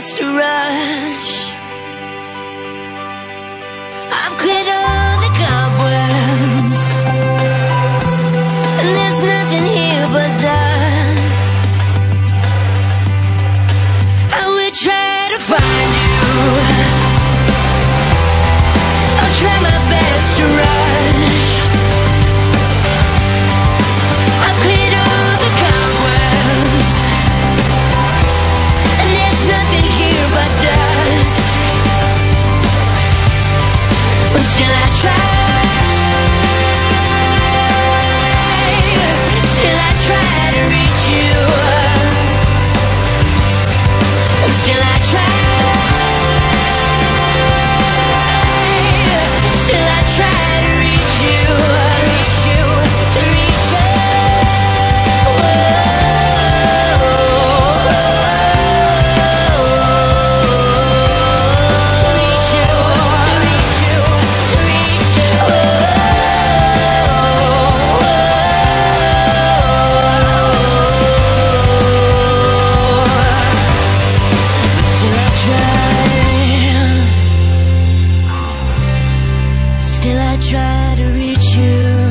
just a rush. I've cleared all the cobwebs, and there's nothing here but dust. I will try to find you. I'll try my best to rush. I've cleared all the cobwebs, and there's nothing here but dust. But still I try. Still I try to reach you. Still I try. Still I try to reach you. Reach you. To reach you. Still I try to reach you.